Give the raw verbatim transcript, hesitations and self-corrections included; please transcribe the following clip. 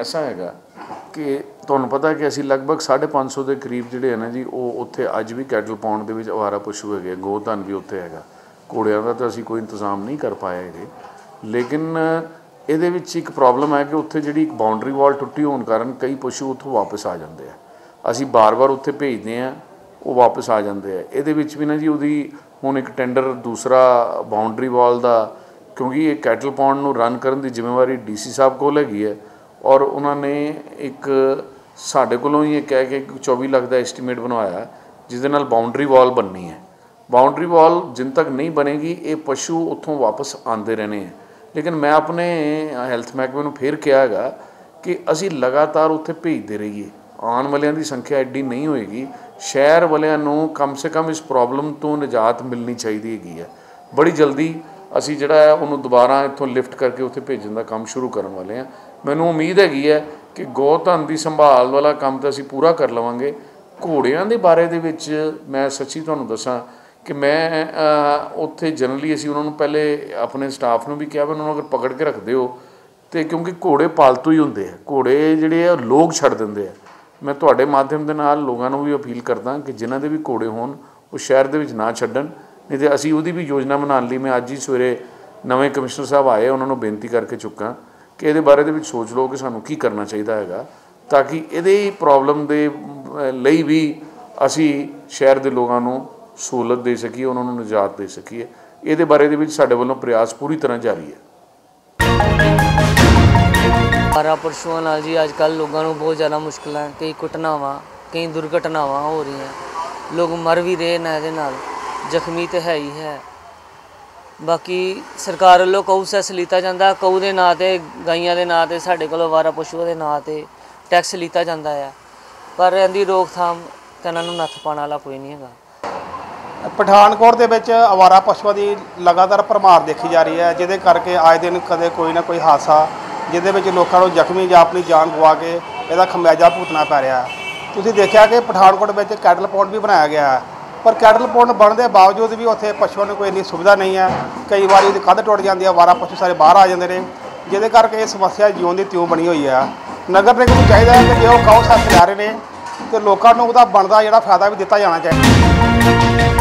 ऐसा हैगा कि तुहानू पता है कि असी लगभग साढ़े पाँच सौ के करीब जोड़े है ना जी वो उत्थे अज भी कैटल पाउंड दे विच आवारा पशु है, गोधन भी उत्थे हैगा, घोड़ियां दा तो असी कोई इंतजाम नहीं कर पाए है। लेकिन ये एक प्रॉब्लम है कि उत्थे जिहड़ी एक बाउंडरी वॉल टुटी होने कारण कई पशु उत्थों वापस आ जाते हैं, असी बार बार उत्थे भेजते हैं वो वापस आ जाते हैं। ये भी ना जी उहदी हुण एक टेंडर दूसरा बाउंडरी वॉल का, क्योंकि ये कैटल पाउंड नूं रन करने की जिम्मेवारी डी सी साहब कोल हैगी है और उन्होंने एक साढ़े कोलों ही कह के चौबीस लाख का एस्टीमेट बनवाया जिसदे नाल बाउंडरी वॉल बननी है। बाउंडरी वॉल जिन तक नहीं बनेगी ये पशु उत्थों वापस आते रहने हैं। लेकिन मैं अपने हैल्थ महकमे नूं फिर कहा हैगा कि असी लगातार उत्थे भेजते रहिए, आने वालियां दी संख्या एड्डी नहीं होएगी, शहर वालियां नूं कम से कम इस प्रॉब्लम तो निजात मिलनी चाहिए हैगी है। बड़ी जल्दी असी जिहड़ा है उहनूं दोबारा इत्थों लिफ्ट करके उत्थे भेजण दा काम शुरू करन वाले हैं। मैनूं उम्मीद हैगी है कि गोधन की संभाल वाला काम तो असी पूरा कर लवांगे। घोड़ियां दे बारे दे विच मैं सच्ची तुहानूं दसां कि मैं उत्थे जनरली असी उन्होंने पहले अपने स्टाफ नूं भी कहा भी उन्होंने अगर पकड़ के रखते हो तो, क्योंकि घोड़े पालतू ही हुंदे है, घोड़े जिहड़े आ लोग छड्ड दिंदे आ। मैं तुहाडे माध्यम दे नाल लोकां नूं भी अपील करदा कि जिन्हां दे भी घोड़े होण वो शहर दे विच ना छड्डण, नहीं तो असी उहदी भी योजना बनाउण लई मैं अज्ज ही सवेरे नवें कमिश्नर साहब आए उन्हां नूं बेनती करके चुक्कां कि ये बारे दे विच सोच लो कि सानूं की करना चाहिए हैगा ताकि इहदे प्रॉब्लम दे लई भी असी शहर दे लोकां नूं सहूलत दे सकीए, उन्हां नूं निजात दे सकीए। इहदे बारे दे विच साडे वल्लों प्रयास पूरी तरह जारी है। आवारा पशुओं नाल जी अज कल लोगों को बहुत ज़्यादा मुश्किल है, कई घटनावां कई दुर्घटनावां हो रही हैं, लोग मर भी रहे हैं, इहदे नाल जख्मी तो है ही है। बाकी सरकार वालों कऊ सैस लीता जाता, कऊ के नाँ से गाइया के नाँ से साढ़े को आवारा पशुओं के नाँ से टैक्स लीता जाता है, पर इनकी रोकथाम तो इन्होंने नत्थ पाने वाला कोई नहीं है। पठानकोट के आवारा पशुओं की लगातार भरमार देखी जा रही है, जिहदे करके आए दिन कदे कोई ना कोई हादसा जिहदे लोगों को जख्मी या अपनी जान गवा के इसका खमियाजा भुगतना पै रहा है। तुसीं देखिया कि पठानकोट में कैटल पाउंड भी बनाया गया है, पर कैटल पाउंड बनने के बावजूद भी उत्थे पशुओं को कोई इन्नी सुविधा नहीं है। कई बार उसकी कंध टुट जाती है, आवारा पशु सारे बाहर आ जाते हैं, जिहदे करके समस्या जीवन की त्यों बनी हुई है। नगर निगम को चाहिए है कि जो कौ साथ जा रहे हैं तो लोगों को उसका बनता जो फायदा भी दिता जाना चाहिए।